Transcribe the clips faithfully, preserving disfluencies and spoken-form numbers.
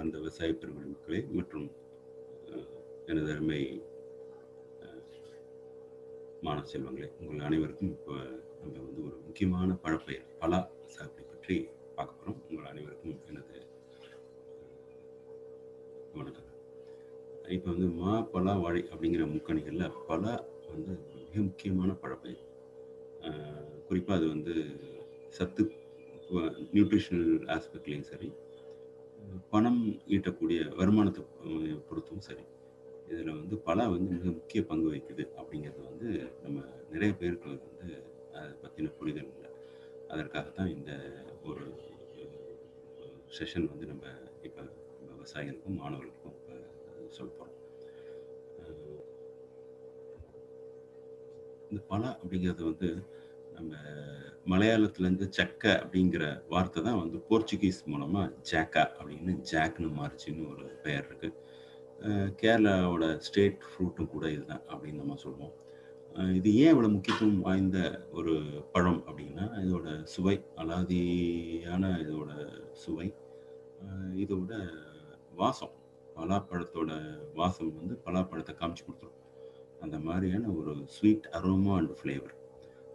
அந்த விவசாய பெருமக்களை மற்றும் எனது அருமை மாணவ செல்வங்களே, உங்கள் அனைவருக்கும் இப்போ நம்ம வந்து ஒரு முக்கியமான பழப்பெயர் பலா சாகுபடி பற்றி பார்க்க போகிறோம். உங்கள் அனைவருக்கும் எனது வணக்கம். இப்போ வந்து மா, பலா, வாழை அப்படிங்கிற முக்கணிகளில் பலா வந்து மிக முக்கியமான பழப்பெயர். குறிப்பாக அது வந்து சத்து நியூட்ரிஷனல் ஆஸ்பெக்ட்லேயும் சரி, பணம் ஈட்டக்கூடிய வருமானத்தை பொறுத்தும் சரி, இதில் வந்து பலா வந்து மிக முக்கிய பங்கு வகிக்குது அப்படிங்கிறது வந்து நம்ம நிறைய பேருக்கு வந்து அதை பற்றின புரிதல் இல்லை. அதற்காகத்தான் இந்த ஒரு செஷன் வந்து நம்ம இப்போ விவசாயிகளுக்கும் மாணவர்களுக்கும் இப்போ சொல்ல போகிறோம். இந்த பலா அப்படிங்கிறது வந்து நம்ம மலையாளத்துலேருந்து சக்க அப்படிங்கிற வார்த்தை தான் வந்து போர்ச்சுகீஸ் மூலமாக ஜாக்கா அப்படின்னு ஜாக்னு மாறிச்சின்னு ஒரு பெயர் இருக்குது. கேரளாவோட ஸ்டேட் ஃப்ரூட்டும் கூட இதுதான் அப்படின்னு நம்ம சொல்லுவோம். இது ஏன் இவ்வளோ முக்கியத்துவம் வாய்ந்த ஒரு பழம் அப்படின்னா, இதோட சுவை அலாதியான இதோட சுவை, இதோட வாசம், பலாப்பழத்தோட வாசம் வந்து பலாப்பழத்தை காமிச்சு கொடுத்துரும். அந்த மாதிரியான ஒரு ஸ்வீட் அரோமா அண்ட் ஃப்ளேவர்,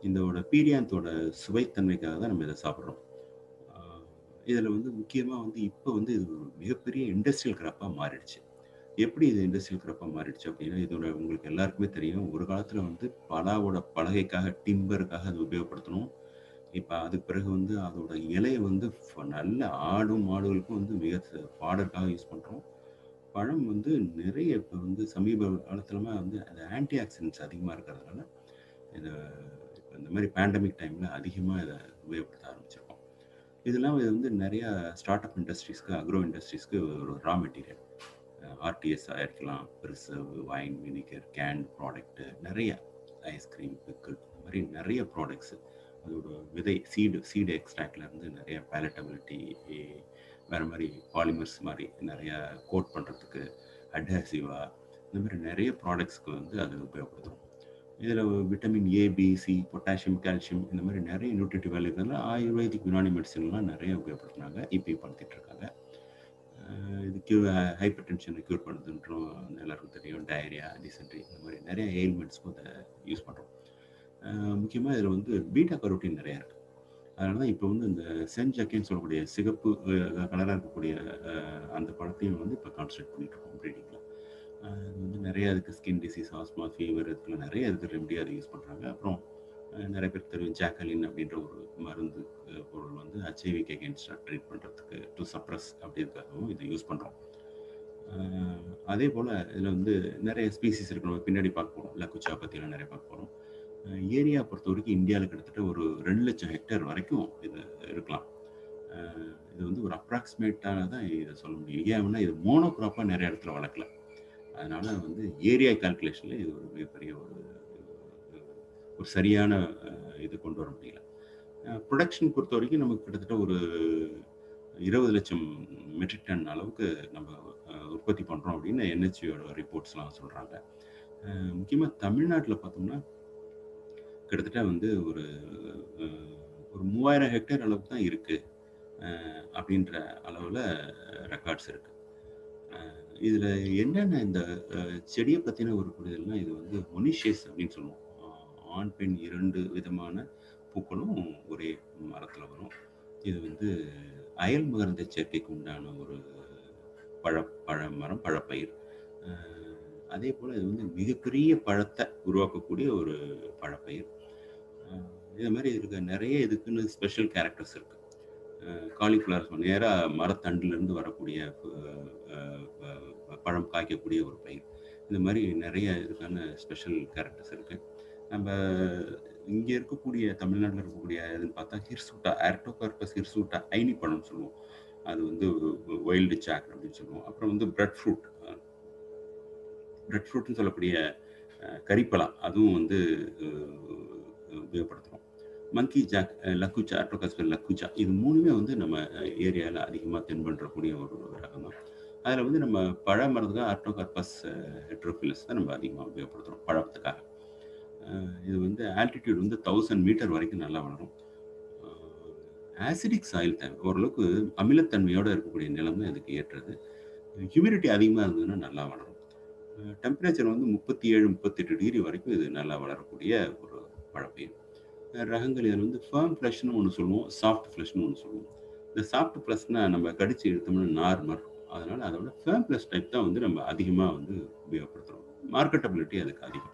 இதோட பீரியாந்தோட சுவைத்தன்மைக்காக தான் நம்ம இதை சாப்பிட்றோம். இதில் வந்து முக்கியமாக வந்து இப்போ வந்து இது ஒரு மிகப்பெரிய இண்டஸ்ட்ரியல் கிராப்பாக மாறிடுச்சு. எப்படி இது இண்டஸ்ட்ரியல் கிராப்பாக மாறிடுச்சு அப்படின்னா, இதோட உங்களுக்கு எல்லாருக்குமே தெரியும், ஒரு காலத்தில் வந்து பலாவோட பலகைக்காக டிம்பருக்காக அது உபயோகப்படுத்தணும். இப்போ அதுக்கு பிறகு வந்து அதோட இலையை வந்து நல்ல ஆடும் மாடுகளுக்கும் வந்து மிக பாடற்காக யூஸ் பண்ணுறோம். பழம் வந்து நிறைய இப்போ வந்து சமீப காலத்துலமா வந்து அது ஆன்டி ஆக்சிடென்ட்ஸ் அதிகமாக இருக்கிறதுனால இதை இந்த மாதிரி பேண்டமிக் டைமில் அதிகமாக இதை உபயோகப்படுத்த ஆரம்பிச்சிருக்கோம். இதெல்லாம் இது வந்து நிறையா ஸ்டார்ட் அப் இண்டஸ்ட்ரீஸ்க்கு, அக்ரோ இண்டஸ்ட்ரீஸ்க்கு ஒரு ரா மெட்டீரியல், ஆர்டிஎஸ் ஆயிருக்கலாம், preserve, wine, vinegar, can product, நிறைய ஐஸ்கிரீம், பிக்கிள், இந்த மாதிரி நிறைய ப்ராடக்ட்ஸு, அதோட விதை, சீடு சீடு எக்ஸ்ட்ராக்ட்லேருந்து நிறைய பேலட்டபிலிட்டி, வேறு மாதிரி பாலிமர்ஸ் மாதிரி நிறையா கோட் பண்ணுறதுக்கு, அட்ஹசிவாக, இந்த மாதிரி நிறைய ப்ராடக்ட்ஸ்க்கு வந்து அது உபயோகப்படுத்துகிறோம். இதில் vitamin A, B, C, potassium, calcium, இந்த மாதிரி நிறைய நியூட்ரிட்டிவ் வேல்யூ இருக்கிறதுனால ஆயுர்வேதிக் யுனானி மெடிசன்லாம் நிறைய உபயோகப்படுத்துனாங்க, இப்போயும் படுத்திகிட்டு இருக்காங்க. இது க்யூ ஹைப்பர் டென்ஷனை க்யூர் பண்ணுறதுன்றோம், எல்லாருக்கும் தெரியும். டயரியா, டிசென்ட்ரி, இந்த மாதிரி நிறைய எயில்மெண்ட்ஸ்க்கும் அதை யூஸ் பண்ணுறோம். முக்கியமாக இதில் வந்து பீட்டா கரோட்டின் நிறையா இருக்குது. அதனால தான் இப்போ வந்து இந்த செஞ்சக்கைன்னு சொல்லக்கூடிய சிகப்பு கலராக இருக்கக்கூடிய அந்த பழத்தையும் வந்து இப்போ கான்சன்ட்ரேட் பண்ணிகிட்ருக்கோம் ப்ரீடிங்கில். இது வந்து நிறையா அதுக்கு ஸ்கின் டிசீஸ், ஆஸ்மா, ஃபீவர், இதுக்குலாம் நிறைய இதுக்கு ரெமடியாக அதை யூஸ் பண்ணுறாங்க. அப்புறம் நிறைய பேர் தெரியும் ஜாக்கலின் அப்படின்ற ஒரு மருந்து பொருள் வந்து ஹெச்ஐவிக்கு அகென்ஸ்டாக ட்ரீட் பண்ணுறதுக்கு, டு சப்ரஸ் அப்படிங்கிறதுக்காகவும் இதை யூஸ் பண்ணுறோம். அதே போல் இதில் வந்து நிறைய ஸ்பீசிஸ் இருக்கணும், பின்னாடி பார்க்க போகிறோம், இல்லை குச்சா பற்றிலாம் நிறைய பார்க்க போகிறோம். ஏரியா பொறுத்த வரைக்கும் இந்தியாவில் கிட்டத்தட்ட ஒரு ரெண்டு லட்சம் ஹெக்டேர் வரைக்கும் இது இருக்கலாம். இது வந்து ஒரு அப்ராக்சிமேட்டாக தான் இதை சொல்ல முடியும். ஏன்னா இது மோனோக்ராப்பாக நிறைய இடத்துல வளர்க்கலாம். அதனால வந்து ஏரியா கால்குலேஷனில் இது ஒரு மிகப்பெரிய ஒரு ஒரு சரியான இது கொண்டு வர முடியல. ப்ரொடக்ஷன் பொறுத்த வரைக்கும் நமக்கு கிட்டத்தட்ட ஒரு இருபது லட்சம் மெட்ரிக் டன் அளவுக்கு நம்ம உற்பத்தி பண்ணுறோம் அப்படின்னு என்ஹெச்வியோட ரிப்போர்ட்ஸ்லாம் சொல்கிறாங்க. முக்கியமாக தமிழ்நாட்டில் பார்த்தோம்னா கிட்டத்தட்ட வந்து ஒரு ஒரு மூவாயிரம் ஹெக்டேர் அளவுக்கு தான் இருக்குது அப்படின்ற அளவில் ரெக்கார்ட்ஸ் இருக்குது. இதில் என்னென்ன இந்த செடியை பற்றின ஒரு புரிதல்னால், இது வந்து மொனிஷியஸ் அப்படின்னு சொல்லுவோம். ஆண் பெண் இரண்டு விதமான பூக்களும் ஒரே மரத்தில் வரும். இது வந்து அயல் மகரந்த சேர்க்கைக்கு உண்டான ஒரு பழ பழ மரம் பழப்பயிர். அதே போல் இது வந்து மிகப்பெரிய பழத்தை உருவாக்கக்கூடிய ஒரு பழப்பயிர். இதே மாதிரி இதுக்கு நிறைய இதுக்குன்னு ஸ்பெஷல் கேரக்டர்ஸ் இருக்குது. காலிஃப்ளவர் நேராக மரத்தண்டிலிருந்து வரக்கூடிய பழம் காய்க்கக்கூடிய ஒரு பயிர். இந்த மாதிரி நிறைய இதுக்கான ஸ்பெஷல் கேரக்டர்ஸ் இருக்குது. நம்ம இங்கே இருக்கக்கூடிய தமிழ்நாட்டில் இருக்கக்கூடிய இதுன்னு பார்த்தா ஹிர்சூட்டா, ஆர்டோகார்பஸ் ஹிர்சூட்டா ஐனி பழம்னு சொல்லுவோம். அது வந்து வைல்டு சாக் அப்படின்னு சொல்லுவோம். அப்புறம் வந்து பிரெட் ஃப்ரூட், பிரெட் ஃப்ரூட்னு சொல்லக்கூடிய கறிப்பழம், அதுவும் வந்து உபயோகப்படுத்துகிறோம். மங்கி ஜாக், லக்குச்சா, ஆர்டோகாஸ்பர் லக்குச்சா, இது மூணுமே வந்து நம்ம ஏரியாவில் அதிகமாக தென்பண்ணக்கூடிய ஒரு ரகம் தான். அதில் வந்து நம்ம பழ மரத்துக்காக ஆர்டோகார்பஸ் ஹெட்ரோஃபிலஸ் தான் நம்ம அதிகமாக உபயோகப்படுத்துகிறோம் பழத்துக்காக. இது வந்து ஆல்டிடியூட் வந்து தௌசண்ட் மீட்டர் வரைக்கும் நல்லா வளரும். acidic soil ஓரளவுக்கு அமிலத்தன்மையோடு இருக்கக்கூடிய நிலமே அதுக்கு ஏற்றது. ஹியூமிடிட்டி அதிகமாக இருந்ததுன்னா நல்லா வளரும். டெம்பரேச்சர் வந்து முப்பத்தி ஏழு முப்பத்தெட்டு டிகிரி வரைக்கும் இது நல்லா வளரக்கூடிய ஒரு பழப்பயிர் ரகங்கள். இதில் வந்து ஃபர்ம் ஃப்ளஷ்னு ஒன்று சொல்லுவோம், சாஃப்ட் ஃப்ளஷ்னு ஒன்று சொல்லுவோம். இந்த சாஃப்ட் ஃப்ளஷ்னால் நம்ம கடிச்சு எடுத்தோம்னா நார் மரம், அதனால் அதோட ஃபர்ம் ஃப்ளஷ் டைப் தான் வந்து நம்ம அதிகமாக வந்து உபயோகப்படுத்துகிறோம். மார்க்கெட்டபிலிட்டி அதுக்கு அதிகம்.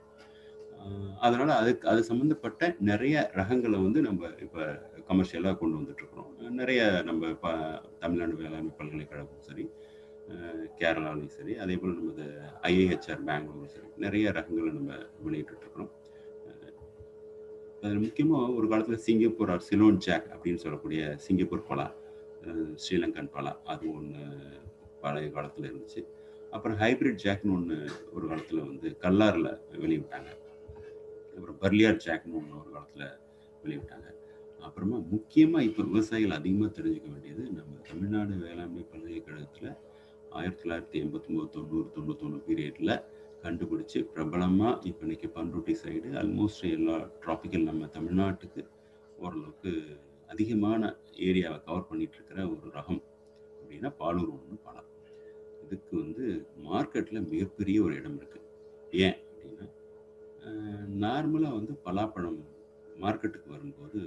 அதனால் அதுக்கு அது சம்மந்தப்பட்ட நிறைய ரகங்களை வந்து நம்ம இப்போ கமர்ஷியலாக கொண்டு வந்துட்டுருக்குறோம். நிறைய நம்ம இப்போ தமிழ்நாடு வேளாண்மை பல்கலைக்கழகம் சரி, கேரளாலையும் சரி, அதே போல் நம்ம ஐஐஹெச்ஆர் பெங்களூரும் சரி, நிறைய ரகங்களை நம்ம வெளியிட்டுருக்குறோம். அதில் முக்கியமாக ஒரு காலத்தில் சிங்கப்பூர் ஆர் சிலோன் ஜாக் அப்படின்னு சொல்லக்கூடிய சிங்கப்பூர் பலா, ஸ்ரீலங்கன் பலா, அது ஒன்று பழைய காலத்தில் இருந்துச்சு. அப்புறம் ஹைப்ரிட் ஜாக்னு ஒன்று ஒரு காலத்தில் வந்து கல்லாரில் வெளியிட்டாங்க. அப்புறம் பர்லியார் ஜாக்னு ஒன்று ஒரு காலத்தில் வெளியிட்டாங்க. அப்புறமா முக்கியமாக இப்போ விவசாயிகள் அதிகமாக தெரிஞ்சுக்க வேண்டியது, நம்ம தமிழ்நாடு வேளாண்மை பல்கலைக்கழகத்தில் ஆயிரத்தி தொள்ளாயிரத்தி எண்பத்தி ஒம்பது தொண்ணூறு தொண்ணூத்தொன்று பீரியடில் கண்டுபிடிச்சி பிரபலமாக இப்போ இன்றைக்கி பண்ருட்டி சைடு ஆல்மோஸ்ட் எல்லா டிராபிக்கல் நம்ம தமிழ்நாட்டுக்கு ஓரளவுக்கு அதிகமான ஏரியாவை கவர் பண்ணிகிட்ருக்கிற ஒரு ரகம் அப்படின்னா பாலூர் ஒன்று பழம். இதுக்கு வந்து மார்க்கெட்டில் மிகப்பெரிய ஒரு இடம் இருக்குது. ஏன் அப்படின்னா நார்மலாக வந்து பலாப்பழம் மார்க்கெட்டுக்கு வரும்போது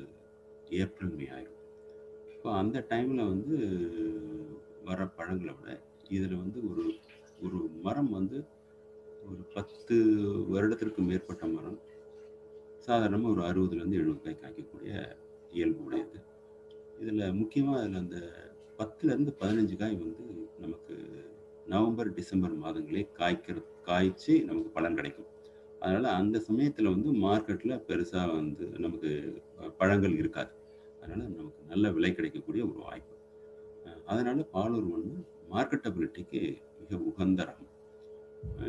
ஏப்ரல் மே ஆயிடும். இப்போ அந்த டைமில் வந்து வர பழங்களை விட இதில் வந்து ஒரு ஒரு மரம் வந்து ஒரு பத்து வருடத்திற்கு மேற்பட்ட மரம் சாதாரணமாக ஒரு அறுபதுலேருந்து எழுபது காய் காய்க்கக்கூடிய இயல்பு உடையது. இதில் முக்கியமாக அதில் அந்த பத்துலேருந்து பதினஞ்சு காய் வந்து நமக்கு நவம்பர் டிசம்பர் மாதங்களே காய்க்கிற காய்ச்சி நமக்கு பலன் கிடைக்கும். அதனால் அந்த சமயத்தில் வந்து மார்க்கெட்டில் பெருசாக வந்து நமக்கு பழங்கள் இருக்காது. அதனால் நமக்கு நல்ல விலை கிடைக்கக்கூடிய ஒரு வாய்ப்பு. அதனால் பாலூர் ஒன்று மார்க்கெட்டபிலிட்டிக்கு மிக உகந்த ரகம்.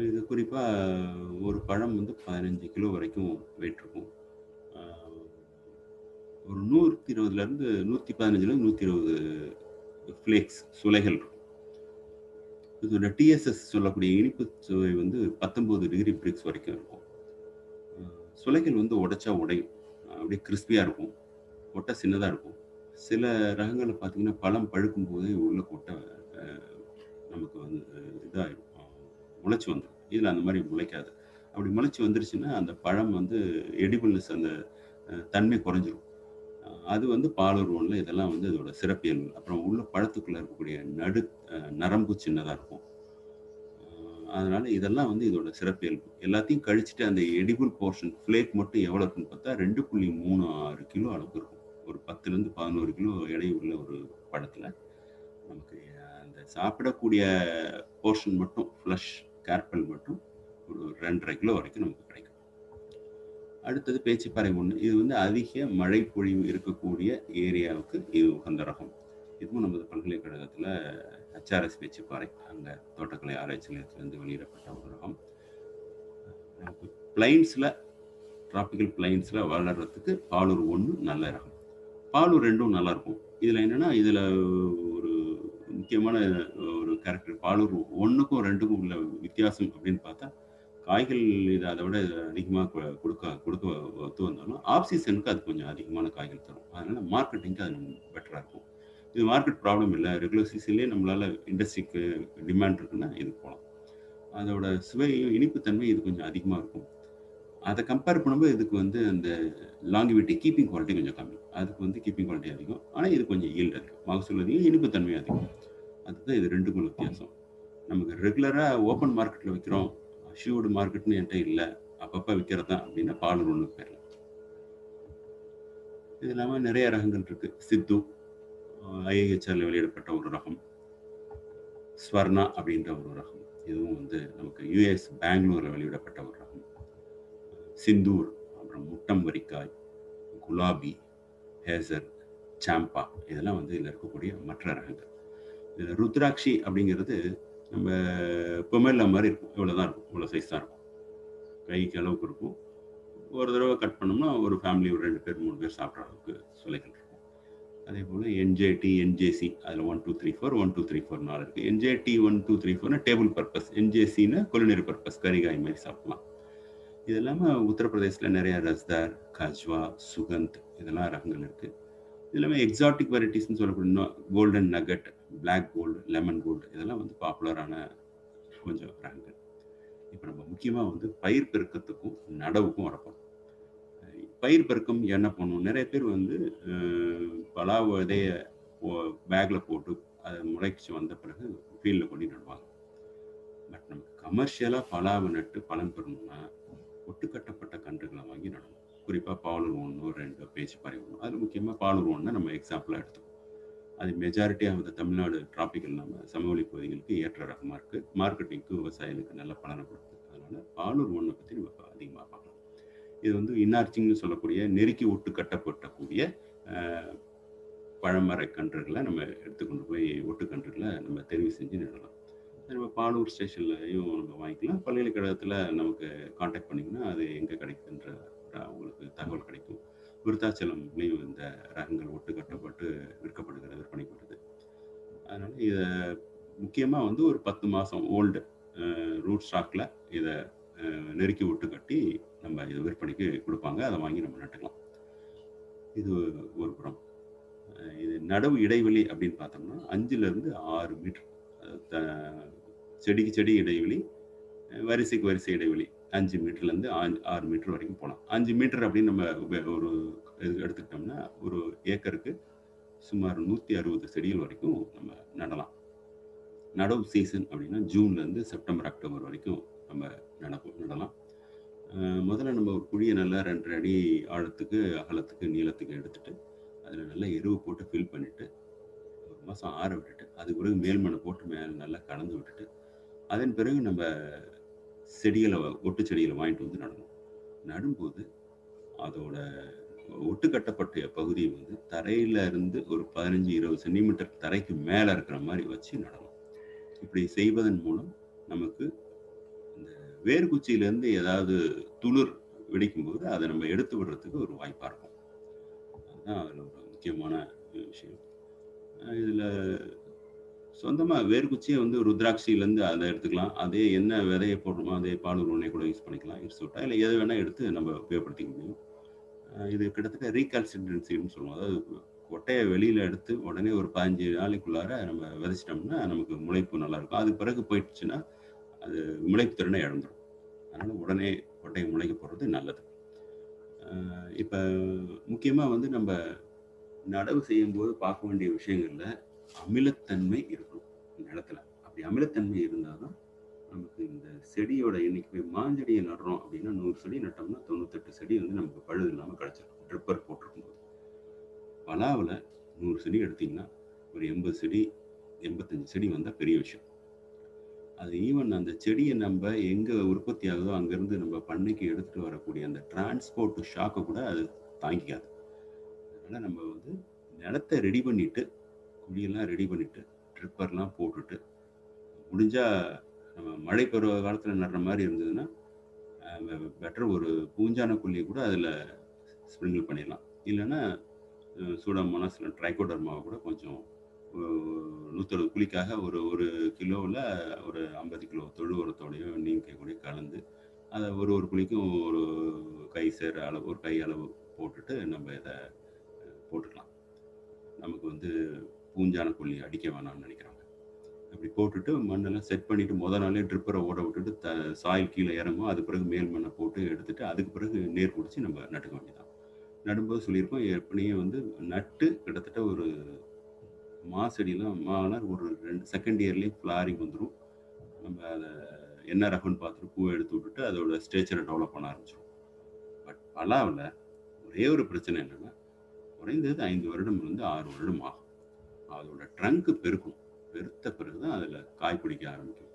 இது குறிப்பாக ஒரு பழம் வந்து பதினஞ்சு கிலோ வரைக்கும் வெயிட் இருக்கும். ஒரு நூற்றி இருபதுலேருந்து நூற்றி பதினஞ்சுலேருந்து நூற்றி இருபது ஃப்ளேக்ஸ் சுளைகள் இருக்கும். இதோட டிஎஸ்எஸ் சொல்லக்கூடிய இனிப்பு சுவை வந்து பத்தொம்போது டிகிரி பிரிக்ஸ் வரைக்கும் இருக்கும். சுளைகள் வந்து உடைச்சா உடையும், அப்படியே கிறிஸ்பியாக இருக்கும், கொட்டை சின்னதாக இருக்கும். சில ரகங்களை பார்த்திங்கன்னா பழம் பழுக்கும் போதே உள்ள கொட்டை நமக்கு வந்து இதாகிடும், முளைச்சி வந்துடும். இதில் அந்த மாதிரி முளைக்காது. அப்படி முளைச்சி வந்துருச்சுன்னா அந்த பழம் வந்து எடிபிள்னஸ் அந்த தன்மை குறைஞ்சிடும். அது வந்து பாலூர் ஒன்றில் இதெல்லாம் வந்து இதோட சிறப்பியல்பு. அப்புறம் உள்ள பழத்துக்குள்ளே இருக்கக்கூடிய நடு நரம்பு சின்னதாக இருக்கும். அதனால் இதெல்லாம் வந்து இதோட சிறப்பியல்பு. எல்லாத்தையும் கழிச்சுட்டு அந்த எடிபிள் போர்ஷன் ஃப்ளேக் மட்டும் எவ்வளோ இருக்குன்னு பார்த்தா ரெண்டு புள்ளி மூணு ஆறு கிலோ அளவுக்கு இருக்கும். ஒரு பத்துலேருந்து பதினோரு கிலோ எடை உள்ள ஒரு பழத்தில் நமக்கு அந்த சாப்பிடக்கூடிய போர்ஷன் மட்டும் ஃப்ளஷ் கேர்பல் மட்டும் ஒரு ரெண்டரை கிலோ வரைக்கும் நமக்கு கிடைக்கும். அடுத்தது பேச்சுப்பாறை ஒன்று. இது வந்து அதிக மழை பொழிவு இருக்கக்கூடிய ஏரியாவுக்கு இது உகந்த ரகம். இதுவும் நமது பல்கலைக்கழகத்தில் ஹெச்ஆர்எஸ் பேச்சுப்பாறை அங்கே தோட்டக்கலை ஆராய்ச்சி நிலையத்திலேருந்து வெளியிடப்பட்ட ஒரு ரகம். நமக்கு பிளைன்ஸில் டிராபிக்கல் பிளைன்ஸில் வளர்கிறதுக்கு பாலூர் ஒன்று நல்ல ரகம். பாலூர் ரெண்டும் நல்லாயிருக்கும். இதில் என்னென்னா இதில் ஒரு முக்கியமான ஒரு கேரக்டர் பாலூர் ஒன்றுக்கும் ரெண்டுக்கும் உள்ள வித்தியாசம் அப்படின்னு பார்த்தா, காய்கள் இது அதை விட அதிகமாக கொடுக்க கொடுக்க ஒத்து வந்தாலும் ஆஃப் சீசனுக்கு அது கொஞ்சம் அதிகமான காய்கள் தரும். அதனால் மார்க்கெட்டிங்க்கு அது பெட்டராக இருக்கும். இது மார்க்கெட் ப்ராப்ளம் இல்லை, ரெகுலர் சீசன்லேயே நம்மளால் இண்டஸ்ட்ரிக்கு டிமாண்ட் இருக்குன்னா இது போகலாம். அதோட சுவையும் இனிப்புத்தன்மை இது கொஞ்சம் அதிகமாக இருக்கும். அதை கம்பேர் பண்ணும்போது இதுக்கு வந்து அந்த லாங்கிவிட்டி கீப்பிங் குவாலிட்டி கொஞ்சம் கம்மி. அதுக்கு வந்து கீப்பிங் குவாலிட்டி அதிகம், ஆனால் இது கொஞ்சம் ஈல்டு அதிகம், மகசூல் அதிகம், இனிப்புத்தன்மையும் அதிகம். அதுதான் இது ரெண்டுக்கும் வித்தியாசம். நமக்கு ரெகுலராக ஓப்பன் மார்க்கெட்டில் விற்கிறோம், ஷூடு மார்க்கெட்னு என்கிட்ட இல்லை, அப்பப்போ விற்கிறது தான் அப்படின்னா பாலூர் ஒன்று பேரில். இது இல்லாமல் நிறைய ரகங்கள் இருக்குது. சித்து ஐஐஹெச்ஆரில் வெளியிடப்பட்ட ஒரு ரகம், ஸ்வர்ணா அப்படின்ற ஒரு ரகம், இதுவும் வந்து நமக்கு யூஎஸ் பெங்களூரில் வெளியிடப்பட்ட ஒரு ரகம். சிந்தூர், அப்புறம் முட்டம்பரிக்காய், குலாபி, ஹேசர், சாம்பா, இதெல்லாம் வந்து இதில் இருக்கக்கூடிய மற்ற ரகங்கள். இதில் ருத்ராட்சி அப்படிங்கிறது நம்ம பொமேல மாதிரி இருக்கும், இவ்வளோ தான் இருக்கும், இவ்வளோ சைஸ் தான் இருக்கும், கைக்கு அளவுக்கு இருக்கும். ஒரு தடவை கட் பண்ணோம்னா ஒரு ஃபேமிலி ஒரு ரெண்டு பேர் மூணு பேர் சாப்பிட்ற அளவுக்கு சுளைகள் இருக்கும். அதே போல் என்ஜேடி என்ஜேசி, அதில் one two three four one two three four நாலு இருக்குது. என்ஜேடி ஒன் டூ த்ரீ ஃபோர்னா டேபிள் பர்பஸ், என்ஜேசின்னா கொலினரி பர்பஸ், கறிகாய் மாதிரி சாப்பிட்லாம். இது இல்லாமல் உத்தரப்பிரதேசில் நிறையா ரஸ்தார், கஜ்வா, சுகந்த் இதெல்லாம் ரகங்கள் இருக்குது. இதெல்லாமே எக்ஸாட்டிக் வெரைட்டிஸ்ன்னு சொல்லக்கூடிய golden nugget, black gold, lemon gold இதெல்லாம் வந்து பாப்புலரான கொஞ்சம் ரகங்கள். இப்போ நம்ம முக்கியமாக வந்து பயிர் பெருக்கத்துக்கும் நடவுக்கும் வரப்போம். பயிர் பெருக்கம் என்ன பண்ணுவோம், நிறைய பேர் வந்து பலா விதைய பேக்கில் போட்டு அதை முளைச்சி வந்த பிறகு ஃபீல்டில் கொண்டு நடுவாங்க. பட் நம்ம கமர்ஷியலாக பலாவை நட்டு பலன் பெறணும்னா ஒட்டுக்கட்டப்பட்ட கன்றுகளை வாங்கி நடணும். குறிப்பாக பாலூர் ஒன்று ரெண்டு பேச்சு பறி ஒன்று, அதில் முக்கியமாக பாலூர் ஒன்று நம்ம எக்ஸாம்பிளாக எடுத்துக்கோம். அது மெஜாரிட்டி ஆகுது தமிழ்நாடு டிராபிக்கல் நம்ம சமவெளி பகுதிகளுக்கு ஏற்ற ரகமாக இருக்குது, மார்க்கெட்டிங்க்கு விவசாயிகளுக்கு நல்ல பலனை கொடுக்குது. அதனால் பாலூர் ஒன்றை பற்றி நம்ம அதிகமாக பார்க்கலாம். இது வந்து இன்னார்ச்சிங்னு சொல்லக்கூடிய நெருக்கி ஒட்டு கட்டப்பட்டக்கூடிய பழமரை கன்றுகளை நம்ம எடுத்துக்கொண்டு போய் ஒட்டு கன்றுகளை நம்ம தெரிவு செஞ்சு நடலாம். நம்ம பாலூர் ஸ்டேஷன்லையும் நம்ம வாங்கிக்கலாம். பல்கலைக்கழகத்தில் நமக்கு காண்டாக்ட் பண்ணிங்கன்னா அது எங்கே கிடைக்குதுன்ற அவங்களுக்கு தகவல் கிடைக்கும். விருத்தாச்சலம்லேயும் இந்த ரகங்கள் ஒட்டு கட்டப்பட்டு விற்கப்படுகிறது, விற்பனைப்படுது. அதனால் இதை முக்கியமாக வந்து ஒரு பத்து மாதம் ஓல்டு ரூட் ஸ்டாக்கில் இதை நெருக்கி ஒட்டு கட்டி நம்ம இதை விற்பனைக்கு கொடுப்பாங்க, அதை வாங்கி நம்ம நட்டுக்கலாம். இது ஒரு புறம். இது நடவு இடைவெளி அப்படின்னு பார்த்தோம்னா அஞ்சுலேருந்து ஆறு மீட்டர் த செடிக்கு செடி இடைவெளி, வரிசைக்கு வரிசை இடைவெளி அஞ்சு மீட்டர்லேருந்து ஆஞ்சு ஆறு மீட்டர் வரைக்கும் போகலாம். அஞ்சு மீட்டர் அப்படின்னு நம்ம ஒரு இது எடுத்துக்கிட்டோம்னா ஒரு ஏக்கருக்கு சுமார் நூற்றி அறுபது செடிகள் வரைக்கும் நம்ம நடலாம். நடவு சீசன் அப்படின்னா ஜூன்லேருந்து செப்டம்பர் அக்டோபர் வரைக்கும் நம்ம நடப்போம் நடலாம். முதல்ல நம்ம ஒரு குழியை நல்லா ரெண்டு அடி ஆழத்துக்கு அகலத்துக்கு நீளத்துக்கு எடுத்துகிட்டு அதில் நல்லா எருவு போட்டு ஃபில் பண்ணிவிட்டு ஒரு மாதம் ஆற விட்டுட்டு அதுக்கு பிறகு மேல்மனை போட்டு மேலே நல்லா கலந்து விட்டுட்டு அதன் பிறகு நம்ம செடிகளை ஒட்டு செடிகளை வாங்கிட்டு வந்து நடணும். நடும்போது அதோட ஒட்டு கட்டப்பட்ட பகுதியை வந்து தரையில இருந்து ஒரு பதினஞ்சு இருபது சென்டிமீட்டர் தரைக்கு மேலே இருக்கிற மாதிரி வச்சு நடணும். இப்படி செய்வதன் மூலம் நமக்கு இந்த வேர்குச்சியிலேருந்து ஏதாவது துளிர் வெடிக்கும்போது அதை நம்ம எடுத்து விடுறதுக்கு ஒரு வாய்ப்பாக இருக்கும். அதுதான் அதில் ஒரு முக்கியமான விஷயம். இதில் சொந்தமாக வேர்க்குச்சியை வந்து ருத்ராட்சியிலேருந்து அதை எடுத்துக்கலாம். அதே என்ன விதையை போடுறோமோ அதே பாலூர் ஒன்றை கூட யூஸ் பண்ணிக்கலாம். இருசோட்டா இல்லை எது வேணால் எடுத்து நம்ம உபயோகப்படுத்திக்க முடியும். இது கிட்டத்தட்ட ரீகால்சிடன்சின்னு சொல்லுவோம். அதாவது கொட்டையை வெளியில் எடுத்து உடனே ஒரு பதினஞ்சு நாளைக்குள்ளார நம்ம விதைச்சிட்டோம்னா நமக்கு முளைப்பு நல்லாயிருக்கும். அதுக்கு பிறகு போயிடுச்சுன்னா அது முளைப்பு திறனை இழந்துடும். அதனால் உடனே கொட்டையை முளைக்க போடுறது நல்லது. இப்போ முக்கியமாக வந்து நம்ம நடவு செய்யும்போது பார்க்க வேண்டிய விஷயங்களில் அமிலத்தன்மை இருக்கணும் நிலத்துல. அப்படி அமிலத்தன்மை இருந்தால் தான் நமக்கு இந்த செடியோட எண்ணிக்கை. மாஞ்செடியை நடுறோம் அப்படின்னா நூறு செடி நட்டோம்னா தொண்ணூத்தெட்டு செடி வந்து நமக்கு பழுது இல்லாமல் கிடச்சிருக்கும் ட்ரிப்பர் போட்டிருக்கும் போது. பலாவில் நூறு செடி எடுத்திங்கன்னா ஒரு எண்பது செடி எண்பத்தஞ்சு செடி வந்தால் பெரிய விஷயம். அது ஈவன் அந்த செடியை நம்ம எங்கே உற்பத்தி ஆகுதோ அங்கேருந்து நம்ம பண்ணைக்கு எடுத்துகிட்டு வரக்கூடிய அந்த டிரான்ஸ்போர்ட் ஷாக்கை கூட அது தாங்கிக்காது. அதனால் நம்ம வந்து நிலத்தை ரெடி பண்ணிவிட்டு குழியெல்லாம் ரெடி பண்ணிவிட்டு ட்ரிப்பர்லாம் போட்டுட்டு முடிஞ்சால் நம்ம மழை பெற காலத்தில் நடுற மாதிரி இருந்ததுன்னா பெட்டர் ஒரு பூஞ்சான குழியை கூட அதில் ஸ்ப்ரிங்கிள் பண்ணிடலாம். இல்லைன்னா சூடாமோனாஸ் ட்ரைகோடர்மாவை கூட கொஞ்சம் நூற்றறுபது குழிக்காக ஒரு ஒரு கிலோவில் ஒரு ஐம்பது கிலோ தொழு உரத்தோடையோ நீங்க கூட கலந்து அதை ஒரு ஒரு குழிக்கும் ஒரு கை சேர அளவு ஒரு கை அளவு போட்டுட்டு நம்ம இதை போட்டுக்கலாம். நமக்கு வந்து பூஞ்சான கொல்லி அடிக்க வேணாம்னு நினைக்கிறாங்க. அப்படி போட்டுட்டு மண்ணெல்லாம் செட் பண்ணிவிட்டு முதல் நாளே ட்ரிப்பரை ஓட விட்டுட்டு த சாயில் கீழே இறங்கும். அது பிறகு மேல் மண்ணை போட்டு எடுத்துகிட்டு அதுக்கு பிறகு நேர் பிடிச்சி நம்ம நட்டுக்க வேண்டியதான். நடும்போது சொல்லியிருக்கோம் எப்படியே வந்து நட்டு கிட்டத்தட்ட ஒரு மாசடியெலாம் மானால் ஒரு ரெண்டு செகண்ட் இயர்லேயே ஃப்ளாரிங் வந்துடும். நம்ம அதை என்ன ரகம்னு பார்த்துட்டு பூவை எடுத்து விட்டுட்டு அதோட ஸ்டேச்சரை டெவலப் பண்ண ஆரம்பிச்சிடும். பட் பலாவில் ஒரே ஒரு பிரச்சனை என்னென்னா குறைந்தது ஐந்து வருடம் வந்து ஆறு வருடம் ஆகும். அதோட ட்ரங்க்கு பெருக்கும், பெருத்த பிறகு தான் அதில் காய் பிடிக்க ஆரம்பிக்கும்.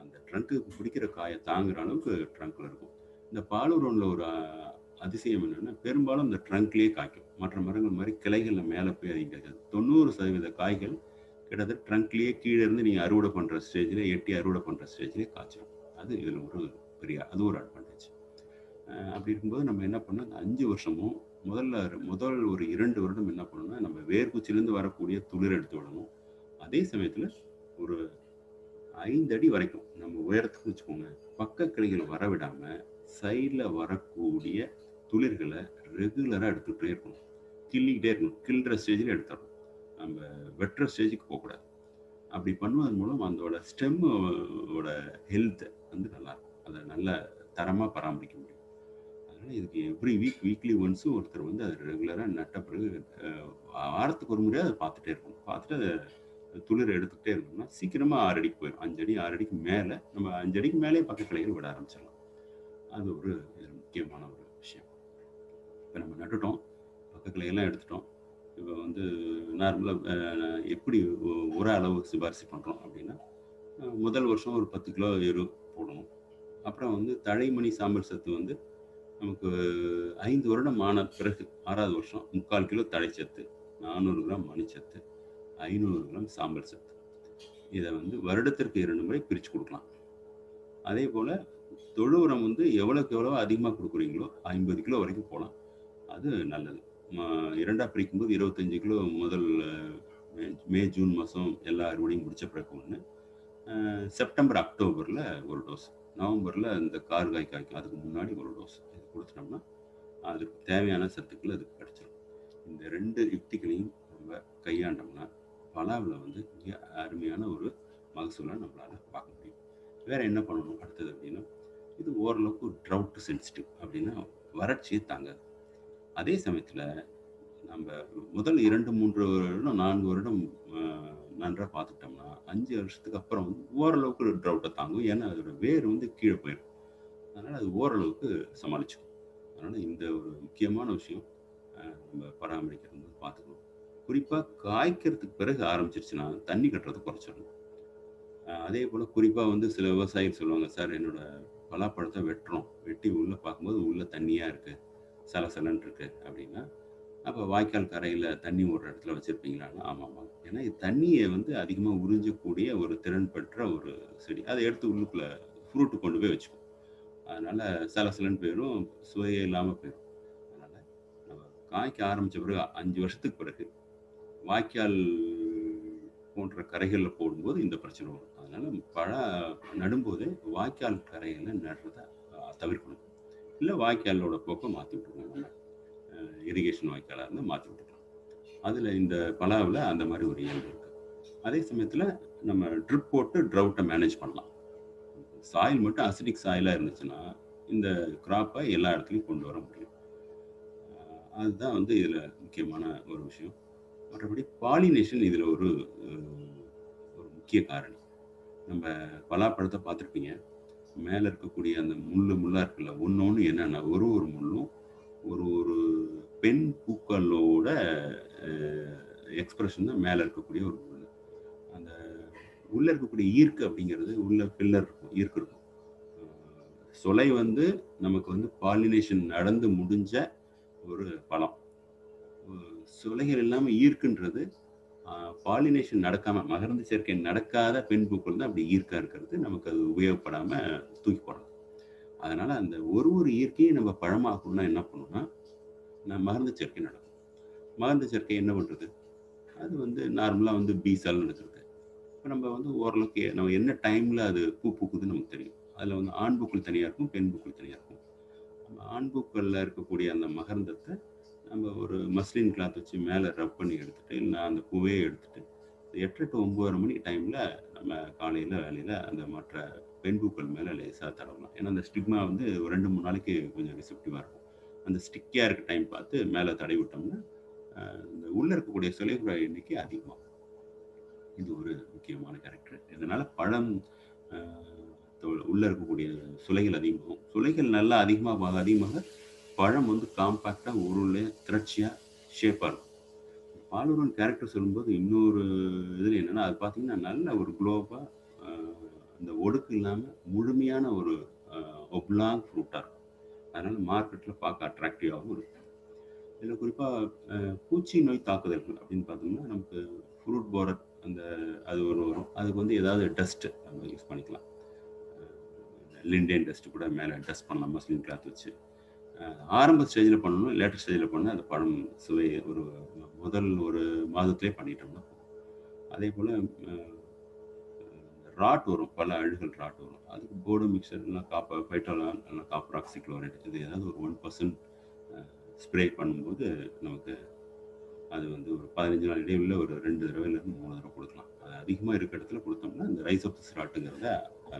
அந்த ட்ரங்க்கு பிடிக்கிற காயை தாங்குகிற அளவுக்கு ட்ரங்க்கில் இருக்கும். இந்த பாலூர் ஒன்றில் ஒரு அதிசயம் என்னென்னா பெரும்பாலும் இந்த ட்ரங்க்லேயே காய்க்கும். மற்ற மரங்கள் மாதிரி கிளைகளில் மேலே போய் அதிகம் காய்க்காது. தொண்ணூறு சதவீத காய்கள் கிட்டத்தட்ட ட்ரங்க்லேயே கீழே இருந்து நீங்கள் அறுவடை பண்ணுற ஸ்டேஜ்லேயே எட்டி அறுவடை பண்ணுற ஸ்டேஜ்லேயே காய்ச்சிடும். அது இதில் ஒரு பெரிய அது ஒரு அட்வான்டேஜ். அப்படி இருக்கும்போது நம்ம என்ன பண்ணோம், அந்த அஞ்சு வருஷமும் முதல்ல முதல் ஒரு இரண்டு வருடம் என்ன பண்ணணும்னா நம்ம வேர்க்குச்சிலேருந்து வரக்கூடிய துளிர் எடுத்து விடணும். அதே சமயத்தில் ஒரு ஐந்து அடி வரைக்கும் நம்ம உயரத்துக்கு வச்சுக்கோங்க பக்க கிளைகளை வர விடாமல் சைடில் வரக்கூடிய துளிர்களை ரெகுலராக எடுத்துகிட்டே இருக்கணும். கில்லிக்கிட்டே இருக்கணும். கில்ற ஸ்டேஜில் எடுத்துடணும், நம்ம வெட்டுற ஸ்டேஜுக்கு போகக்கூடாது. அப்படி பண்ணுவதன் மூலம் அதோட ஸ்டெம்மோட ஹெல்த் வந்து நல்லாயிருக்கும், அதை நல்ல தரமாக பராமரிக்க முடியும். அதனால் இதுக்கு எவ்ரி வீக் வீக்லி ஒன்ஸும் ஒருத்தர் வந்து அது ரெகுலராக நட்ட பிறகு வாரத்துக்கு ஒரு முறை அதை பார்த்துட்டே இருக்கணும். பார்த்துட்டு அதை துளிர் எடுத்துக்கிட்டே இருக்கணும்னா சீக்கிரமாக ஆறு அடிக்கு போயிடும். அஞ்சடி ஆறு அடிக்கு மேலே நம்ம அஞ்சடிக்கு மேலே பக்க கிளைகள் விட ஆரம்பிச்சிடலாம். அது ஒரு முக்கியமான ஒரு விஷயம். இப்போ நம்ம நட்டுட்டோம், பக்கத்தில் எல்லாம் எடுத்துட்டோம். இப்போ வந்து நார்மலாக எப்படி ஒரு அளவு சிபாரிசு பண்ணுறோம் அப்படின்னா, முதல் வருஷம் ஒரு பத்து கிலோ எரு போடணும். அப்புறம் வந்து தழைமணி சாம்பல் சத்து வந்து நமக்கு ஐந்து வருடம் ஆன பிறகு ஆறாவது வருஷம் முக்கால் கிலோ தழைச்சத்து, நானூறு கிராம் மணிச்சத்து, ஐநூறு கிராம் சாம்பல் சத்து, இதை வந்து வருடத்திற்கு இரண்டு முறை பிரித்து கொடுக்கலாம். அதே போல் தொழு உரம் வந்து எவ்வளோக்கு எவ்வளோ அதிகமாக கொடுக்குறீங்களோ ஐம்பது கிலோ வரைக்கும் போகலாம், அது நல்லது. இரண்டாக பிரிக்கும்போது இருபத்தஞ்சி கிலோ முதல் மே ஜூன் மாதம் எல்லா அறுவடையும் முடித்த பிறகு ஒன்று, செப்டம்பர் அக்டோபரில் ஒரு டோஸ், நவம்பரில் இந்த கார்காய் காய்க்கும் அதுக்கு முன்னாடி ஒரு டோஸ் இது கொடுத்துட்டோம்னா அதுக்கு தேவையான சத்துக்கள் அதுக்கு கிடச்சிடும். இந்த ரெண்டு யுக்திகளையும் நம்ம கையாண்டோம்னா பலாவில் வந்து மிக அருமையான ஒரு மகசூலை நம்மளால் பார்க்க முடியும். வேறு என்ன பண்ணணும் அடுத்தது அப்படின்னா, இது ஓரளவுக்கு ட்ரவுட் சென்சிட்டிவ், அப்படின்னா வறட்சியை தாங்காது. அதே சமயத்தில் நம்ம முதல் இரண்டு மூன்று வருடம் நான்கு வருடம் நன்றாக பார்த்துக்கிட்டோம்னா அஞ்சு வருஷத்துக்கு அப்புறம் வந்து ஓரளவுக்கு ட்ரவுட்டை தாங்கும். ஏன்னா அதோட வேர் வந்து கீழே போயிடும், அதனால் அது ஓரளவுக்கு சமாளிச்சுக்கும். அதனால் இந்த ஒரு முக்கியமான விஷயம் நம்ம பராமரிக்கிறது பார்த்துக்கணும். குறிப்பாக காய்க்கிறதுக்கு பிறகு ஆரம்பிச்சிருச்சுன்னா தண்ணி கட்டுறது குறைச்சிடணும். அதே போல் குறிப்பாக வந்து சில விவசாயிகள் சொல்லுவாங்க, சார் என்னோட பலாப்பழத்தை வெட்டுறோம், வெட்டி உள்ளே பார்க்கும்போது உள்ளே தண்ணியாக இருக்குது, சலசலன்னு இருக்குது அப்படின்னா, அப்போ வாய்க்கால் கரையில் தண்ணி ஓடுற இடத்துல வச்சுருப்பீங்களான்னு, ஆமாம் ஆமாம், ஏன்னா இது தண்ணியை வந்து அதிகமாக உறிஞ்சக்கூடிய ஒரு திறன் பெற்ற ஒரு செடி, அதை எடுத்து உள்ளுக்குள்ளே ஃப்ரூட்டு கொண்டு போய் வச்சுக்கும். அதனால் சலசலன்னு போயிடும், சுவையே இல்லாமல் போயிடும். அதனால் நம்ம காய்க்க ஆரம்பித்த பிறகு அஞ்சு வருஷத்துக்கு பிறகு வாய்க்கால் போன்ற கரைகளில் போடும்போது இந்த பிரச்சனை வரும். அதனால் பழ நடும்போது வாய்க்கால் கரையில் நடுறதை தவிர்க்கணும். இல்லை வாய்க்காலோட போக்கை மாற்றி விட்டுருக்கோம், நம்ம இரிகேஷன் வாய்க்காலாக இருந்தால் மாற்றி விட்டுருக்கோம். அதில் இந்த பலாவில் அந்த மாதிரி ஒரு இயல்பு இருக்குது. அதே சமயத்தில் நம்ம ட்ரிப் போட்டு ட்ரவுட்டை மேனேஜ் பண்ணலாம். சாயில் மட்டும் அசிடிக் சாயிலாக இருந்துச்சுன்னா இந்த கிராப்பை எல்லா இடத்துலையும் கொண்டு வர முடியும். அதுதான் வந்து இதில் முக்கியமான ஒரு விஷயம். மற்றபடி பாலினேஷன் இதில் ஒரு ஒரு முக்கிய காரணி. நம்ம பலாப்பழத்தை பார்த்துருப்பீங்க, மேலே இருக்கக்கூடிய அந்த முள் முள்ளாக இருக்குல்ல, ஒன்று ஒன்று என்னென்னா ஒரு ஒரு முள்ளும் ஒரு ஒரு பெண் பூக்களோட எக்ஸ்பிரஷன் தான் மேலே இருக்கக்கூடிய ஒரு முள். அந்த உள்ளே இருக்கக்கூடிய ஈர்க்கு அப்படிங்கிறது உள்ள பில்லர் இருக்கும், ஈர்க்கு இருக்கும். சொலை வந்து நமக்கு வந்து பாலினேஷன் நடந்து முடிஞ்ச ஒரு பழம். சொலைகள் இல்லாமல் ஈர்க்குன்றது பாலினேஷன் நடக்காமல் மகரந்த சேர்க்கை நடக்காத பெண் பூக்கள் தான் அப்படி ஈர்க்காக இருக்கிறது, நமக்கு அது உபயோகப்படாமல் தூக்கி போடணும். அதனால் அந்த ஒரு ஒரு ஈர்க்கையும் நம்ம பழமாக்கணும்னா என்ன பண்ணணும்னா, நான் மகரந்த சேர்க்கை நடக்கும். மகரந்த சேர்க்கை என்ன பண்ணுறது, அது வந்து நார்மலாக வந்து பீசால் நடக்கிறது. இப்போ நம்ம வந்து ஓரளவுக்கு நம்ம என்ன டைமில் அது பூ பூக்குதுன்னு நமக்கு தெரியும். அதில் வந்து ஆண் பூக்கள் தனியாக இருக்கும், பெண் பூக்கள் தனியாக இருக்கும். நம்ம ஆண் பூக்களில் இருக்கக்கூடிய அந்த மகரந்தத்தை நம்ம ஒரு மஸ்லின் கிளாத் வச்சு மேலே ரப் பண்ணி எடுத்துகிட்டு, இல்லை அந்த பூவையே எடுத்துகிட்டு எட்டு டு ஒம்பது மணி டைமில் நம்ம காலையில் வேலையில் அந்த மற்ற பெண் பூக்கள் மேலே லேசாக தடவலாம். ஏன்னா அந்த ஸ்டிக்மா வந்து ஒரு ரெண்டு மூணு நாளைக்கு கொஞ்சம் ரிசப்டிவாக இருக்கும். அந்த ஸ்டிக்கியாக இருக்க டைம் பார்த்து மேலே தடவி விட்டோம்னா இந்த உள்ளே இருக்கக்கூடிய சொலைகுற எண்ணிக்கை அதிகமாகும். இது ஒரு முக்கியமான கேரக்டர். இதனால் பழம் உள்ளே இருக்கக்கூடிய சுலைகள் அதிகமாகும். சுலைகள் நல்லா அதிகமாக அதிகமாக பழம் வந்து காம்பேக்டாக உருளை திரட்சியாக ஷேப்பாக இருக்கும். பாலூரன் கேரக்டர் சொல்லும்போது இன்னொரு இதில் என்னென்னா, அது பார்த்திங்கன்னா நல்ல ஒரு குளோபாக இந்த ஒடுக்கு இல்லாமல் முழுமையான ஒரு ஒப்லாங் ஃப்ரூட்டாக இருக்கும். அதனால் மார்க்கெட்டில் பார்க்க அட்ராக்டிவாகவும் இருக்கும். இதில் குறிப்பாக பூச்சி நோய் தாக்குதல்கள் அப்படின்னு பார்த்தோம்னா, நமக்கு ஃப்ரூட் போரர் அந்த அது ஒரு வரும், அதுக்கு வந்து ஏதாவது டஸ்ட்டு நம்ம யூஸ் பண்ணிக்கலாம். லிண்டன் டஸ்ட்டு கூட மேலே டஸ்ட் பண்ணலாம் மஸ்லின் கிளாத் வச்சு. ஆரம்ப ஸ்டேஜில் பண்ணணும், லேட்டர் ஸ்டேஜில் பண்ணால் அந்த பழம் சுவை ஒரு முதல் ஒரு மாதத்திலே பண்ணிட்டோம்னா. அதே போல் ராட் வரும், பல அழுகல் ராட் வரும். அதுக்கு போர்டு மிக்சர்னா காப்பா பைட்டாலான் இல்லைனா காப்பராக்சி குளோரைட், இது ஏதாவது ஒரு ஒன் பர்சன்ட் ஸ்ப்ரே பண்ணும்போது நமக்கு அது வந்து ஒரு பதினஞ்சு நாள் இடைவெளியில் ஒரு ரெண்டு தடவைலேருந்து மூணு தடவை கொடுக்கலாம். அது அதிகமாக இருக்கிற இடத்துல கொடுத்தோம்னா இந்த ரைஸ் ஆஃப் தி ஸ்லாட்டுங்கிறத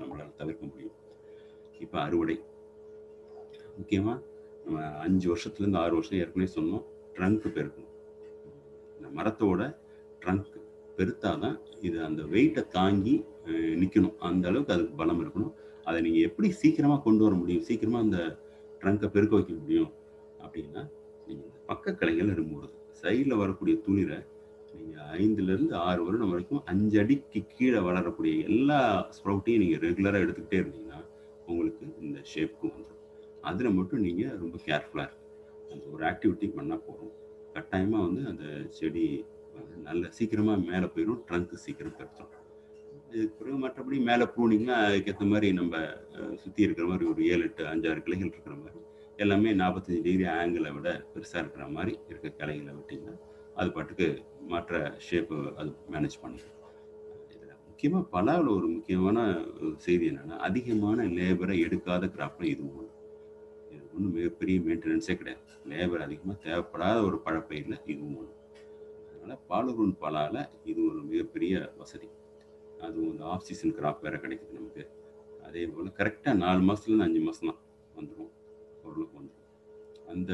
நம்மளால் தவிர்க்க முடியும். இப்போ அறுவடை முக்கியமாக நம்ம அஞ்சு வருஷத்துலேருந்து ஆறு வருஷம் ஏற்கனவே சொன்னோம், ட்ரங்க் பெருக்கணும். இந்த மரத்தோட ட்ரங்க் பெருத்தால் தான் இது அந்த வெயிட்டை தாங்கி நிற்கணும், அந்த அளவுக்கு அதுக்கு பலம் இருக்கணும். அதை நீங்கள் எப்படி சீக்கிரமாக கொண்டு வர முடியும், சீக்கிரமாக அந்த ட்ரங்கை பெருக்க வைக்க முடியும் அப்படின்னா நீங்கள் இந்த பக்க கிளைகளை நிறுவுறது, சைடில் வரக்கூடிய துளிரை நீங்கள் ஐந்துலேருந்து ஆறு வருடம் வரைக்கும் அஞ்சு அடிக்கு கீழே வளரக்கூடிய எல்லா ஸ்ப்ரவுட்டையும் நீங்கள் ரெகுலராக எடுத்துக்கிட்டே இருந்தீங்கன்னா உங்களுக்கு இந்த ஷேப்க்கு வந்துடும். அதில் மட்டும் நீங்கள் ரொம்ப கேர்ஃபுல்லாக இருக்கும். அந்த ஒரு ஆக்டிவிட்டி பண்ணால் போகிறோம், கட்டாயமாக வந்து அந்த செடி நல்ல சீக்கிரமாக மேலே போயிடும், ட்ரங்க்கு சீக்கிரம் பெருத்தும். இதுக்கு பிறகு மற்றபடி மேலே ப்ரூனிங்னா அதுக்கேற்ற மாதிரி நம்ம சுற்றி இருக்கிற மாதிரி ஒரு ஏழு எட்டு அஞ்சாறு கிளைகள் இருக்கிற மாதிரி எல்லாமே நாற்பத்தஞ்சு டிகிரி ஆங்கிளை விட பெருசாக இருக்கிற மாதிரி இருக்கிற கிளைகளை விட்டிங்கன்னா அது பாட்டுக்கு மற்ற ஷேப்பு அது மேனேஜ் பண்ணிடும். இதில் முக்கியமாக பல ஒரு முக்கியமான செய்தி என்னென்னா, அதிகமான லேபரை எடுக்காத கிராப்பில் இது ஒன்று. இது ஒன்றும் மிகப்பெரிய மெயின்டெனன்ஸே கிடையாது, லேபர் அதிகமாக தேவைப்படாத ஒரு பழப்பயிரில் இதுவும் ஒன்று. அதனால் பாலூர் பலால் இது ஒரு மிகப்பெரிய வசதி. அதுவும் இந்த ஆஃப் சீசன் கிராப் வேறு கிடைக்குது நமக்கு. அதே போல் கரெக்டாக நாலு மாதத்துலேருந்து அஞ்சு மாதம் தான் வந்துடும் ஓரளவுக்கு வந்துடும். அந்த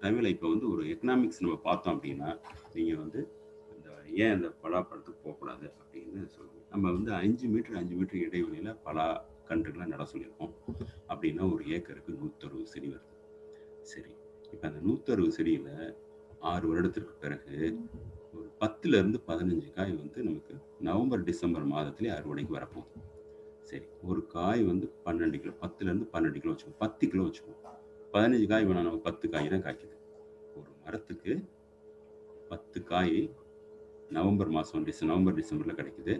டைமில் இப்போ வந்து ஒரு எக்கனாமிக்ஸ் நம்ம பார்த்தோம் அப்படின்னா, நீங்கள் வந்து இந்த ஏன் இந்த பலாப்பழத்துக்கு போகக்கூடாது அப்படின்னு சொல்லுவோம். நம்ம வந்து அஞ்சு மீட்டர் அஞ்சு மீட்டர் இடைவெளியில் பலா கன்றுகளாக நட சொல்லியிருக்கோம். அப்படின்னா ஒரு ஏக்கருக்கு நூற்றறுபது செடி வருது. சரி, இப்போ அந்த நூற்றறுபது செடியில் ஆறு வருடத்திற்கு பிறகு ஒரு பத்துலேருந்து பதினஞ்சு காய் வந்து நமக்கு நவம்பர் டிசம்பர் மாதத்துலேயே அறுவடைக்கு வரப்போகுது. சரி, ஒரு காய் வந்து பன்னெண்டு கிலோ பத்துலேருந்து பன்னெண்டு கிலோ வச்சுக்கோம், பத்து கிலோ வச்சுக்கோம். பதினஞ்சு காய் வேணால் நம்ம பத்து காய் தான் காய்க்குது. ஒரு மரத்துக்கு பத்து காய் நவம்பர் மாதம் டிசம்பர் நவம்பர் டிசம்பரில் கிடைக்குது.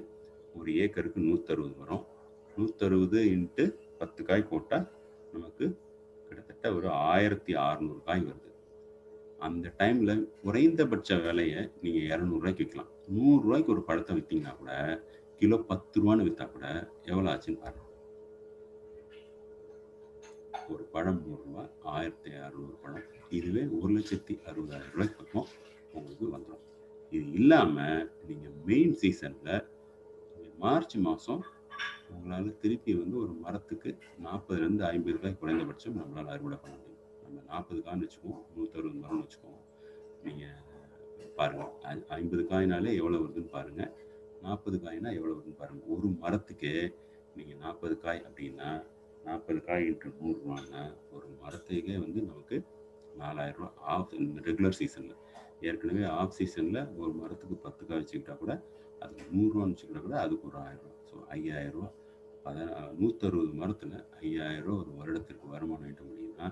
ஒரு ஏக்கருக்கு நூற்றறுபது வரும். நூற்றறுபது இன்ட்டு பத்து காய் போட்டால் நமக்கு கிட்டத்தட்ட ஒரு ஆயிரத்தி அறுநூறு காய் வருது. அந்த டைமில் குறைந்தபட்ச விலையை நீங்கள் இரநூறுவாய்க்கு விற்கலாம். நூறுரூவாய்க்கு ஒரு பழத்தை விற்றிங்கன்னா கூட, கிலோ பத்து ரூபான்னு விற்றா கூட எவ்வளோ ஆச்சுன்னு பாருங்கள். ஒரு பழம் நூறுரூவா, ஆயிரத்தி அறுநூறு பழம், இதுவே ஒரு லட்சத்தி அறுபதாயிரம் ரூபாய்க்கு பக்கம் உங்களுக்கு வந்துடும். இது இல்லாமல் நீங்கள் மெயின் சீசனில் மார்ச் மாதம் உங்களால் திருப்பி வந்து ஒரு மரத்துக்கு நாற்பதுலேருந்து ஐம்பது ரூபாய்க்கு குறைந்தபட்சம் நம்மளால் அறுவடை பண்ண முடியும். நம்ம நாற்பது காய்னு வச்சுக்குவோம், நூற்றறுபது மரம்னு வச்சுக்குவோம். நீங்கள் பாருங்கள், ஐம்பது காயினாலே எவ்வளோ வருதுன்னு பாருங்கள், நாற்பது காயினா எவ்வளோ வருதுன்னு பாருங்கள். ஒரு மரத்துக்கு நீங்கள் நாற்பது காய் அப்படின்னா, நாற்பது காய் இன்ட்டு நூறுரூவான்னா ஒரு மரத்துக்கே வந்து நமக்கு நாலாயிரரூவா ஆஃப் ரெகுலர் சீசனில். ஏற்கனவே ஆஃப் சீசனில் ஒரு மரத்துக்கு பத்து காய் வச்சுக்கிட்டா கூட, அதுக்கு நூறுரூவான்னு வச்சுக்கிட்டா கூட அதுக்கு ஒரு ஆயிரரூவா. ஸோ ஐயாயிரரூவா. பதினா நூற்றறுபது மரத்தில் ஐயாயிரரூவா ஒரு வருடத்திற்கு வருமானம் ஈட்ட முடியும்னா,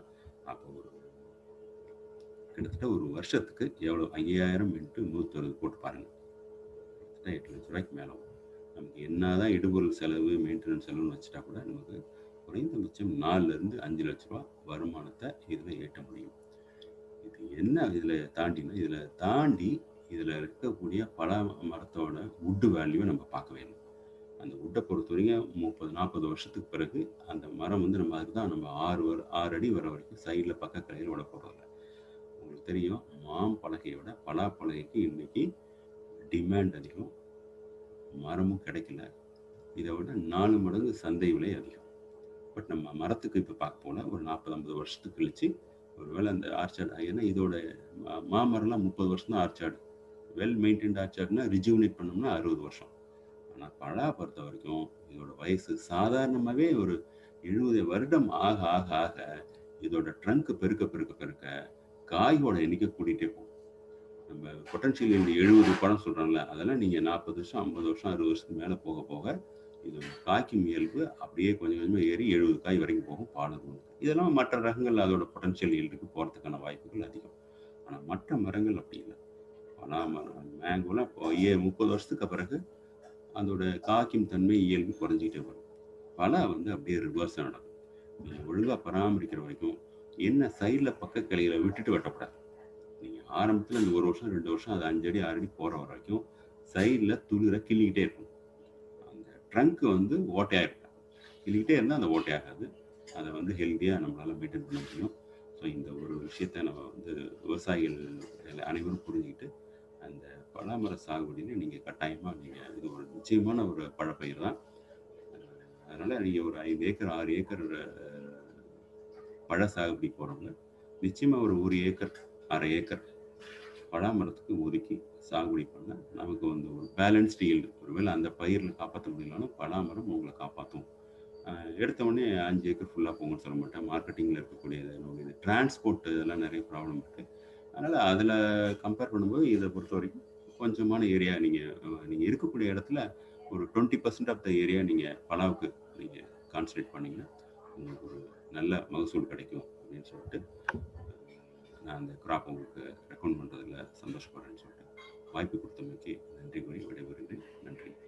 அப்போ ஒரு கிட்டத்தட்ட ஒரு வருஷத்துக்கு எவ்வளோ, ஐயாயிரம் இன்ட்டு நூற்றறுபது போட்டு பாருங்கள், கிட்டத்தட்ட எட்டு லட்ச ரூபாய்க்கு மேலே நமக்கு என்ன தான் இடுபொருள் செலவு மெயின்டெனன்ஸ் செலவுன்னு வச்சுட்டா கூட நமக்கு குறைந்தபட்சம் நாலுலேருந்து அஞ்சு லட்ச ரூபா வருமானத்தை இதில் ஈட்ட முடியும். இது என்ன இதில் தாண்டினா, இதில் தாண்டி இதில் இருக்கக்கூடிய பல மரத்தோட உட்டு வேல்யூவை நம்ம பார்க்க வேணும். அந்த உட்டை பொறுத்த வரைக்கும் முப்பது நாற்பது வருஷத்துக்கு பிறகு அந்த மரம் வந்து நம்ம அதுக்கு தான் நம்ம ஆறு வர ஆறு அடி வர வரைக்கும் சைடில் பக்க கரையில் விட போகிறதில்ல. உங்களுக்கு தெரியும், மாம்பலகையை விட பலாப்பலகைக்கு இன்றைக்கி டிமாண்ட் அதிகம், மரமும் கிடைக்கல. இதை விட நாலு மடங்கு சந்தை விலை அதிகம். பட் நம்ம மரத்துக்கு இப்போ பார்க்க போனால் ஒரு நாற்பது ஐம்பது வருஷத்துக்கு கழிச்சு ஒரு வேளை அந்த ஆர்ச்சார்டு, ஏன்னா இதோட மாமரம்லாம் முப்பது வருஷம் தான் ஆர்ச்சார்டு. வெல் மெயின்டைன்ட் ஆர்ச்சார்டுனா ரிஜுவினேட் பண்ணோம்னா அறுபது வருஷம். ஆனால் பலா பொறுத்த வரைக்கும் இதோட வயசு சாதாரணமாகவே ஒரு எழுபது வருடம் ஆக ஆக ஆக இதோட ட்ரங்க் பெருக்க பெருக்க பெருக்க காயோட எண்ணிக்கை கூட்டிகிட்டே போகும். நம்ம பொட்டன்ஷியல் இந்த எழுபது பழம் சொல்கிறோம்ல, அதெல்லாம் நீங்கள் நாற்பது வருஷம் ஐம்பது வருஷம் அறுபது வருஷத்துக்கு மேலே போக போக இதோட காய்க்கும் இயல்பு அப்படியே கொஞ்சம் கொஞ்சமாக ஏறி எழுபது காய் வரைக்கும் போகும் பாலூர். இதெல்லாம் மற்ற ரகங்கள் அதோட பொட்டன்ஷியல் இயல்புக்கு போகிறதுக்கான வாய்ப்புகள் அதிகம். ஆனால் மற்ற மரங்கள் அப்படி இல்லை. பலா மரம் மேங்கோலாம் இப்போ ஏ முப்பது வருஷத்துக்கு பிறகு அதோட காய்க்கும் தன்மை இயல்பு குறைஞ்சிக்கிட்டே வரும். பலா வந்து அப்படியே ரிவர்ஸாக நடக்கும். நீங்கள் ஒழுங்காக பராமரிக்கிற வரைக்கும் என்ன சைடில் பக்க கிளைகளை விட்டுட்டு வெட்டப்படாது. நீங்கள் ஆரம்பத்தில் இந்த ஒரு வருஷம் ரெண்டு வருஷம் அது அஞ்சடி ஆறு அடி போகிற வரைக்கும் சைடில் துளிரை கிள்ளிக்கிட்டே இருக்கும். அந்த ட்ரங்க்கு வந்து ஓட்டையாக இருக்கும். கிள்ளிக்கிட்டே இருந்தால் அந்த ஓட்டையாகாது. அதை வந்து ஹெல்த்தியாக நம்மளால் மெயின்டைன் பண்ண முடியும். ஸோ இந்த ஒரு விஷயத்தை நம்ம வந்து விவசாயிகள் அனைவரும் புரிஞ்சுக்கிட்டு அந்த பலாமர சாகுபடின்னு நீங்கள் கட்டாயமாக நீங்கள் இது ஒரு நிச்சயமான ஒரு பழப்பயிர் தான். அதனால் நீங்கள் ஒரு ஐந்து ஏக்கர் ஆறு ஏக்கர் பழ சாகுபடி போகிறோம்னா நிச்சயமாக ஒரு ஒரு ஏக்கர் அரை ஏக்கர் பலாமரத்துக்கு ஒதுக்கி சாகுபடி பண்ணால் நமக்கு வந்து ஒரு பேலன்ஸ்டு ஈல்டு, ஒருவேளை அந்த பயிரில் காப்பாற்ற முடியலனாலும் பலாமரம் உங்களை காப்பாற்றும். எடுத்த உடனே அஞ்சு ஏக்கர் ஃபுல்லாக போங்கன்னு சொல்ல மாட்டேன். மார்க்கெட்டிங்கில் இருக்கக்கூடியது இது டிரான்ஸ்போர்ட் இதெல்லாம் நிறைய ப்ராப்ளம் இருக்குது. அதனால் அதில் கம்பேர் பண்ணும்போது இதை பொறுத்த வரைக்கும் கொஞ்சமான ஏரியா நீங்கள் நீங்கள் இருக்கக்கூடிய இடத்துல ஒரு twenty percent of the area நீங்கள் பலாவுக்கு நீங்கள் கான்சன்ட்ரேட் பண்ணிங்கன்னா உங்களுக்கு ஒரு நல்ல மகசூல் கிடைக்கும் அப்படின்னு சொல்லிட்டு நான் அந்த கிராப் உங்களுக்கு ரெக்கமெண்ட் பண்ணுறதுல சந்தோஷப்படுறேன்னு சொல்லிட்டு வாய்ப்பு கொடுத்தமைக்கு நன்றி கூறி விடைபெறுகிறேன். நன்றி.